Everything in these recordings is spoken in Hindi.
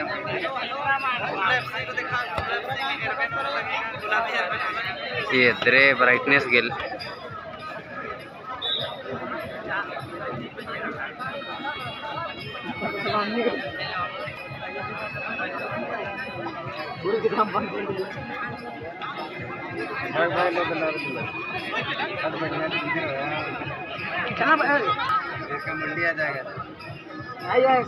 ये तेरे ब्राइटनेस गेल मंडिया जाएगा पहला भी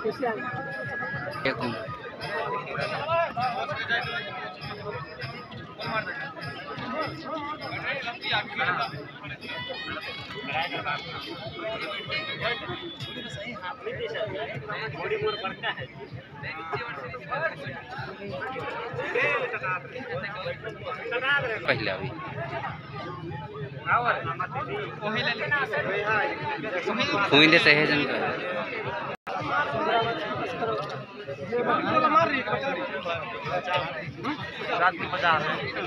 फूल सही जन नीचे जाएगा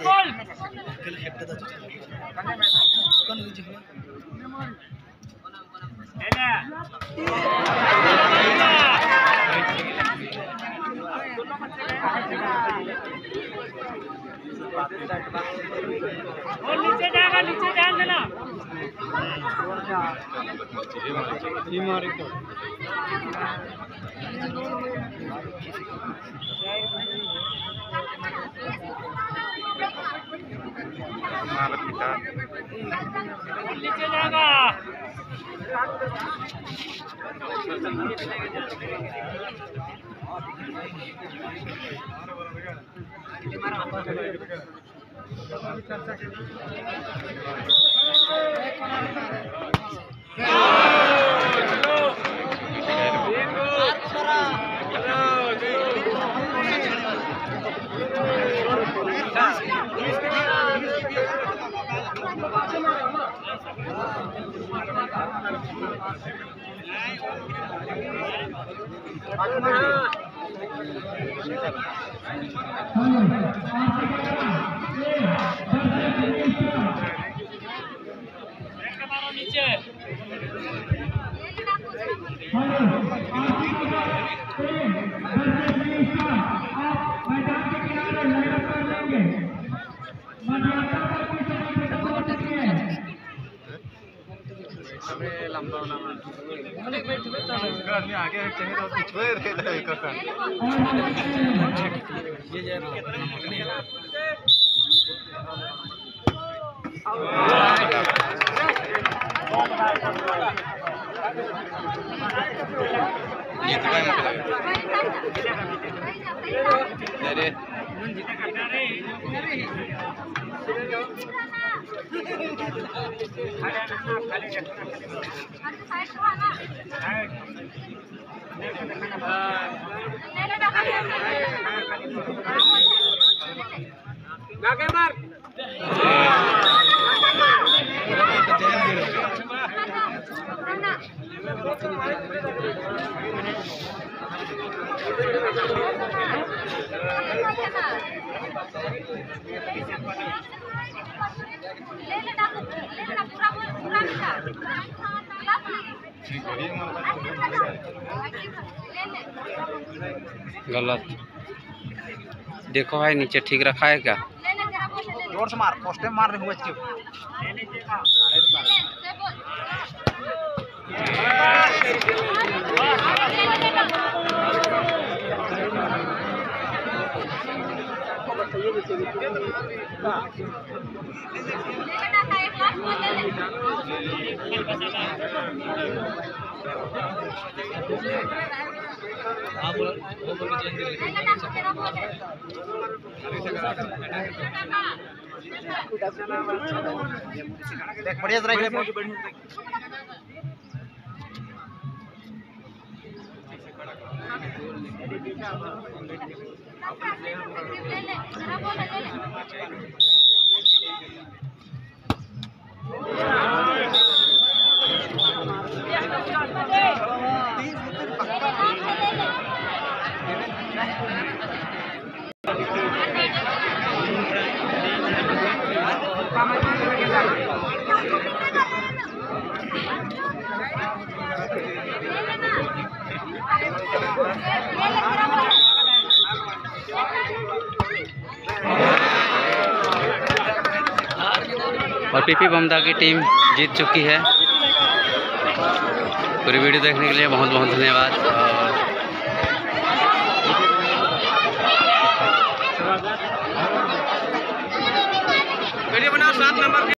बॉल नीचे जान देना नीचे जाएगा ये गलत देखो भाई नीचे ठीक रखा है क्या? जोर से मार, पोस्टे मार रहे हुए आप बढ़िया और पीपी बमदा की टीम जीत चुकी है। पूरी वीडियो देखने के लिए बहुत बहुत धन्यवाद।